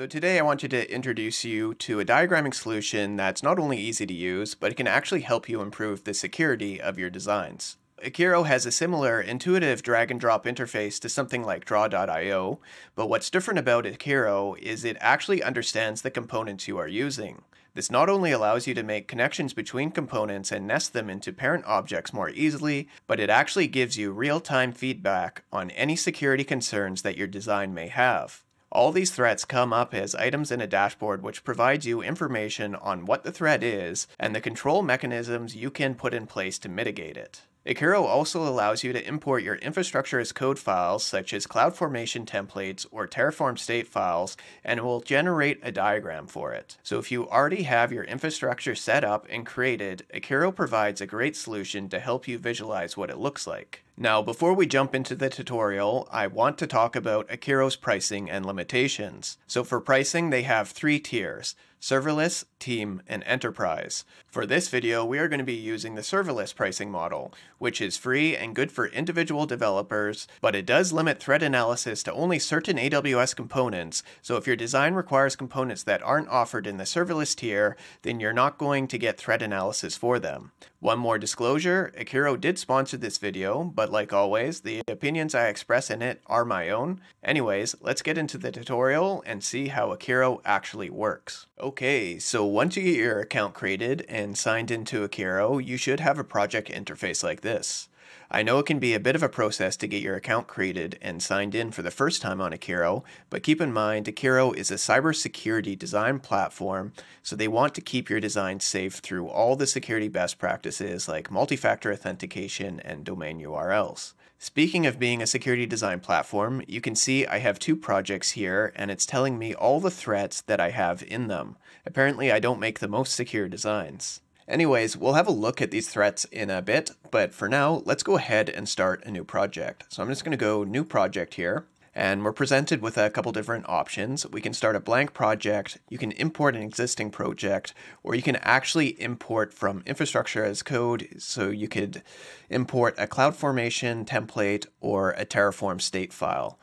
So today I want you to introduce you to a diagramming solution that's not only easy to use, but it can actually help you improve the security of your designs. Akeero has a similar intuitive drag and drop interface to something like draw.io, but what's different about Akeero is it actually understands the components you are using. This not only allows you to make connections between components and nest them into parent objects more easily, but it actually gives you real-time feedback on any security concerns that your design may have. All these threats come up as items in a dashboard which provides you information on what the threat is and the control mechanisms you can put in place to mitigate it. Akeero also allows you to import your infrastructure as code files such as CloudFormation templates or Terraform state files, and it will generate a diagram for it. So if you already have your infrastructure set up and created, Akeero provides a great solution to help you visualize what it looks like. Now, before we jump into the tutorial, I want to talk about Akeero's pricing and limitations. So for pricing, they have three tiers: serverless, team, and enterprise. For this video, we are going to be using the serverless pricing model, which is free and good for individual developers, but it does limit threat analysis to only certain AWS components. So if your design requires components that aren't offered in the serverless tier, then you're not going to get threat analysis for them. One more disclosure, Akeero did sponsor this video, but like always, the opinions I express in it are my own. Anyways, let's get into the tutorial and see how Akeero actually works. Okay, so once you get your account created and signed into Akeero, you should have a project interface like this. I know it can be a bit of a process to get your account created and signed in for the first time on Akeero, but keep in mind Akeero is a cybersecurity design platform, so they want to keep your design safe through all the security best practices like multi-factor authentication and domain URLs. Speaking of being a security design platform, you can see I have two projects here, and it's telling me all the threats that I have in them. Apparently, I don't make the most secure designs. Anyways, we'll have a look at these threats in a bit, but for now, let's go ahead and start a new project. So I'm just going to go new project here, and we're presented with a couple different options. We can start a blank project, you can import an existing project, or you can actually import from infrastructure as code. So you could import a CloudFormation template or a Terraform state file.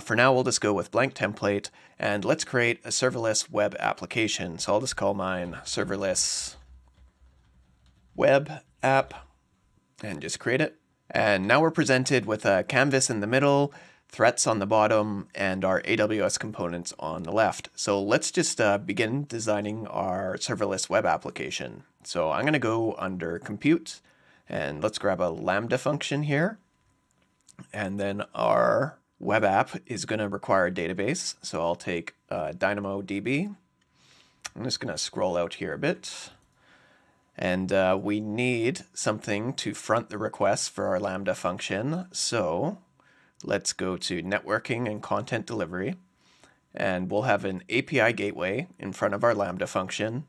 For now, we'll just go with blank template, and let's create a serverless web application. So I'll just call mine serverless web app and just create it. And now we're presented with a canvas in the middle, threats on the bottom, and our AWS components on the left. So let's just begin designing our serverless web application. So I'm going to go under compute, and let's grab a Lambda function here. And then our web app is going to require a database. So I'll take DynamoDB. I'm just going to scroll out here a bit. And we need something to front the requests for our Lambda function. So let's go to networking and content delivery, and we'll have an API gateway in front of our Lambda function.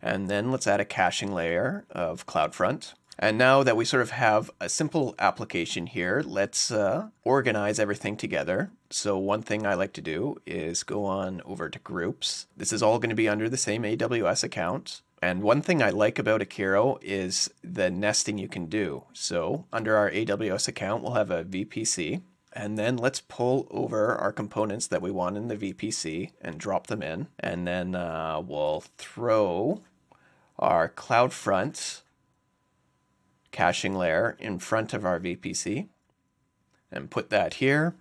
And then let's add a caching layer of CloudFront. And now that we sort of have a simple application here, let's organize everything together. So one thing I like to do is go on over to groups. This is all going to be under the same AWS account. And one thing I like about Akeero is the nesting you can do. So under our AWS account, we'll have a VPC. And then let's pull over our components that we want in the VPC and drop them in. And then we'll throw our CloudFront caching layer in front of our VPC and put that here.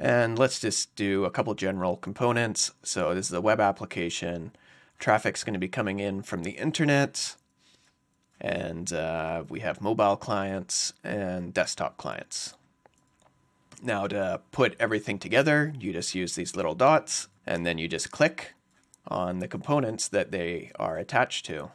And let's just do a couple general components. So this is a web application. Traffic's going to be coming in from the internet. And we have mobile clients and desktop clients. Now to put everything together, you just use these little dots, and then you just click on the components that they are attached to.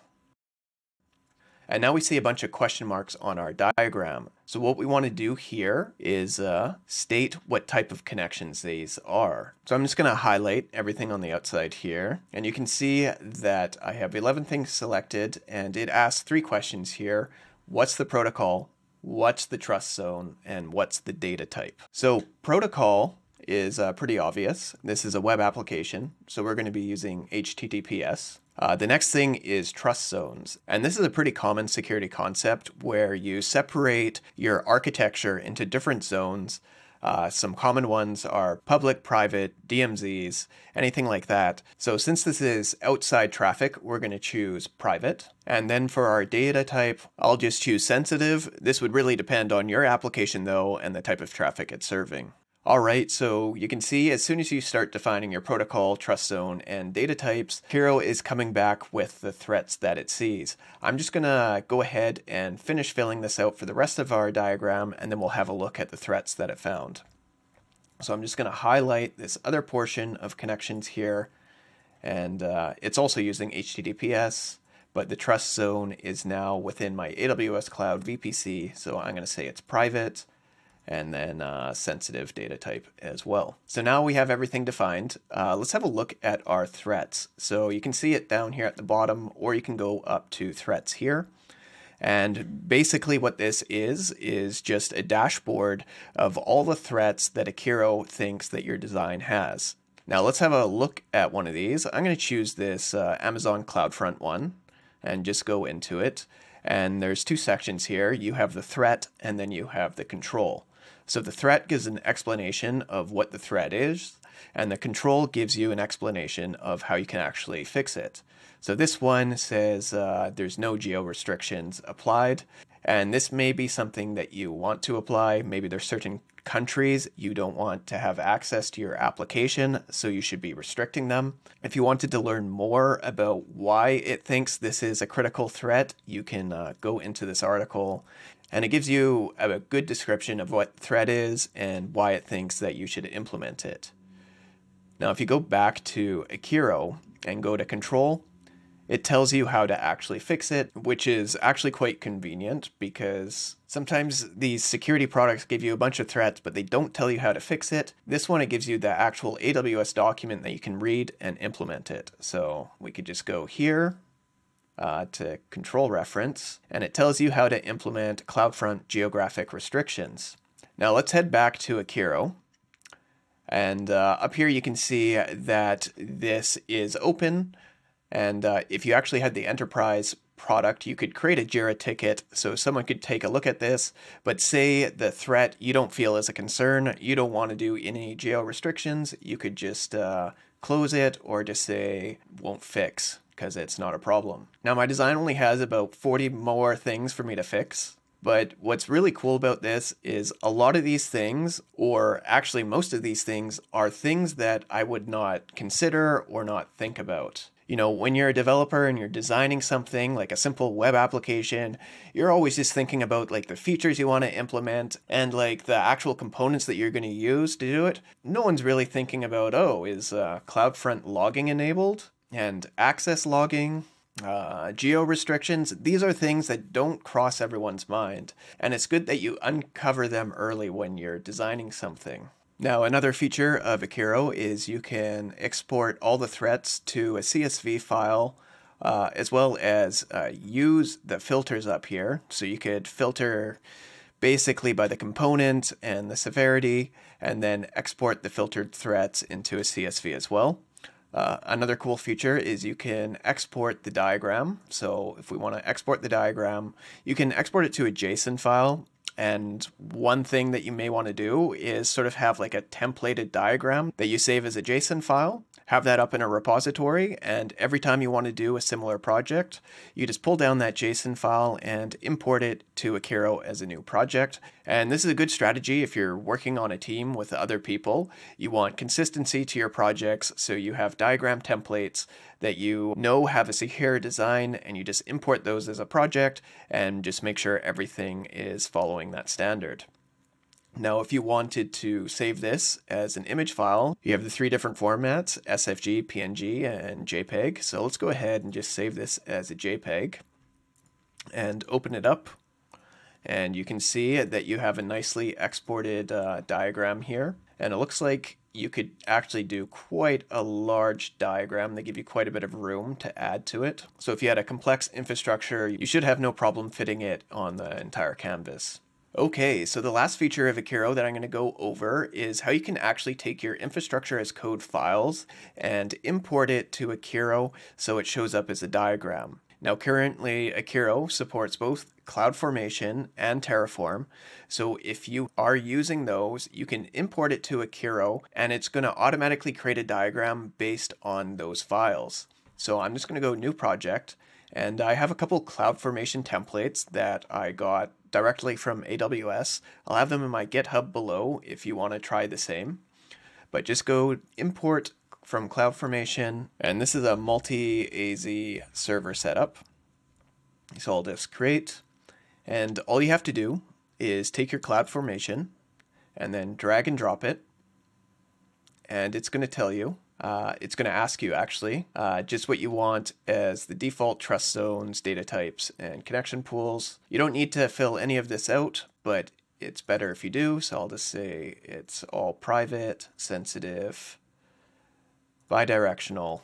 And now we see a bunch of question marks on our diagram. So what we want to do here is state what type of connections these are. So I'm just going to highlight everything on the outside here. And you can see that I have 11 things selected, and it asks three questions here. What's the protocol? What's the trust zone, and what's the data type? So protocol is pretty obvious. This is a web application, so we're going to be using HTTPS. The next thing is trust zones, and this is a pretty common security concept where you separate your architecture into different zones Some common ones are public, private, DMZs, anything like that. So since this is outside traffic, we're going to choose private. And then for our data type, I'll just choose sensitive. This would really depend on your application though, and the type of traffic it's serving. All right, so you can see as soon as you start defining your protocol, trust zone, and data types, Akeero is coming back with the threats that it sees. I'm just gonna go ahead and finish filling this out for the rest of our diagram, and then we'll have a look at the threats that it found. So I'm just gonna highlight this other portion of connections here, and it's also using HTTPS, but the trust zone is now within my AWS Cloud VPC, so I'm gonna say it's private, and then sensitive data type as well. So now we have everything defined. Let's have a look at our threats. So you can see it down here at the bottom, or you can go up to threats here. And basically what this is just a dashboard of all the threats that Akeero thinks that your design has. Now let's have a look at one of these. I'm gonna choose this Amazon CloudFront one and just go into it. And there's two sections here. You have the threat and then you have the control. So the threat gives an explanation of what the threat is, and the control gives you an explanation of how you can actually fix it. So this one says there's no geo restrictions applied, and this may be something that you want to apply. Maybe there's certain countries you don't want to have access to your application, so you should be restricting them. If you wanted to learn more about why it thinks this is a critical threat, you can go into this article. And it gives you a good description of what threat is and why it thinks that you should implement it. Now, if you go back to Akeero and go to control, it tells you how to actually fix it, which is actually quite convenient because sometimes these security products give you a bunch of threats, but they don't tell you how to fix it. This one, it gives you the actual AWS document that you can read and implement it. So we could just go here to control reference, and it tells you how to implement CloudFront geographic restrictions. Now let's head back to Akeero, and up here you can see that this is open, and if you actually had the enterprise product, you could create a JIRA ticket so someone could take a look at this, but say the threat you don't feel is a concern, you don't want to do any geo restrictions, you could just close it or just say won't fix, because it's not a problem. Now my design only has about 40 more things for me to fix, but what's really cool about this is a lot of these things, or actually most of these things, are things that I would not consider or not think about. You know, when you're a developer and you're designing something like a simple web application, you're always just thinking about like the features you want to implement and like the actual components that you're going to use to do it. No one's really thinking about, oh, is CloudFront logging enabled? And access logging, geo restrictions, these are things that don't cross everyone's mind. And it's good that you uncover them early when you're designing something. Now, another feature of Akeero is you can export all the threats to a CSV file, as well as use the filters up here. So you could filter basically by the component and the severity, and then export the filtered threats into a CSV as well. Another cool feature is you can export the diagram. So if we want to export the diagram, you can export it to a JSON file. And one thing that you may want to do is sort of have like a templated diagram that you save as a JSON file, have that up in a repository, and every time you want to do a similar project, you just pull down that JSON file and import it to Akeero as a new project. And this is a good strategy if you're working on a team with other people. You want consistency to your projects, so you have diagram templates that you know have a secure design, and you just import those as a project and just make sure everything is following that standard. Now, if you wanted to save this as an image file, you have the three different formats, SFG, PNG, and JPEG. So let's go ahead and just save this as a JPEG and open it up. And you can see that you have a nicely exported diagram here. And it looks like you could actually do quite a large diagram. They give you quite a bit of room to add to it. So if you had a complex infrastructure, you should have no problem fitting it on the entire canvas. Okay, so the last feature of Akeero that I'm going to go over is how you can actually take your infrastructure as code files and import it to Akeero so it shows up as a diagram. Now currently Akeero supports both CloudFormation and Terraform. So if you are using those, you can import it to Akeero and it's going to automatically create a diagram based on those files. So I'm just going to go new project, and I have a couple CloudFormation templates that I got directly from AWS. I'll have them in my GitHub below if you want to try the same. But just go import from CloudFormation, and this is a multi-AZ server setup. So I'll just create, and all you have to do is take your CloudFormation and then drag and drop it, and it's going to tell you, it's going to ask you actually just what you want as the default trust zones, data types, and connection pools. You don't need to fill any of this out, but it's better if you do. So I'll just say it's all private, sensitive, bidirectional,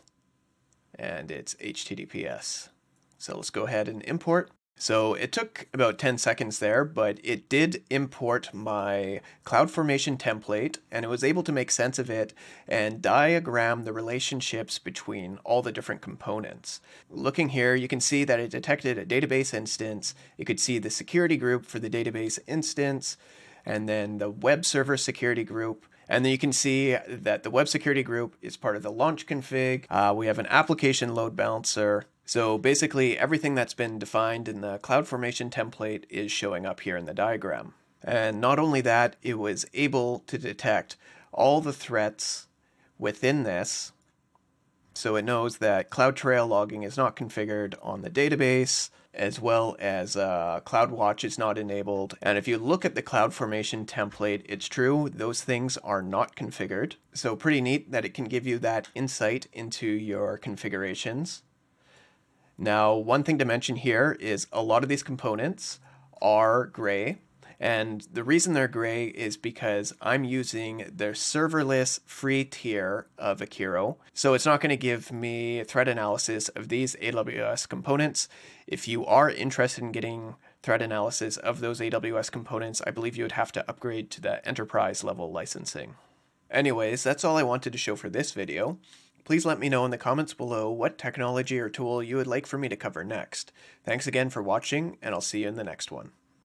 and it's HTTPS. So let's go ahead and import. So it took about 10 seconds there, but it did import my CloudFormation template, and it was able to make sense of it and diagram the relationships between all the different components. Looking here, you can see that it detected a database instance. It could see the security group for the database instance, and then the web server security group. And then you can see that the web security group is part of the launch config. We have an application load balancer. So basically everything that's been defined in the CloudFormation template is showing up here in the diagram. And not only that, it was able to detect all the threats within this. So it knows that CloudTrail logging is not configured on the database, as well as CloudWatch is not enabled. And if you look at the CloudFormation template, it's true, those things are not configured. So pretty neat that it can give you that insight into your configurations. Now, one thing to mention here is a lot of these components are gray, and the reason they're gray is because I'm using their serverless free tier of Akeero, so it's not going to give me threat analysis of these AWS components. If you are interested in getting threat analysis of those AWS components, I believe you would have to upgrade to the enterprise level licensing. Anyways, that's all I wanted to show for this video. Please let me know in the comments below what technology or tool you would like for me to cover next. Thanks again for watching, and I'll see you in the next one.